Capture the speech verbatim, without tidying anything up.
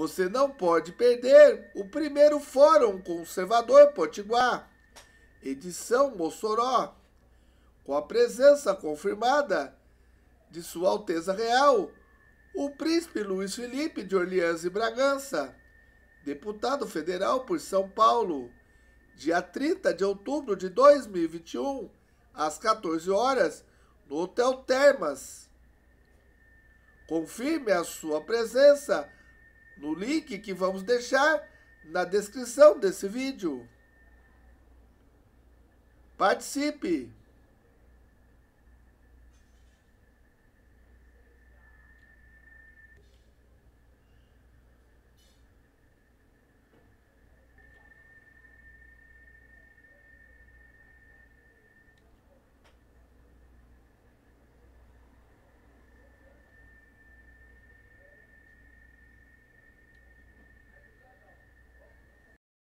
Você não pode perder o primeiro Fórum Conservador Potiguar, edição Mossoró, com a presença confirmada de Sua Alteza Real, o Príncipe Luiz Felipe de Orleans e Bragança, deputado federal por São Paulo, dia trinta de outubro de dois mil e vinte e um, às quatorze horas, no Hotel Thermas. Confirme a sua presença no link que vamos deixar na descrição desse vídeo. Participe!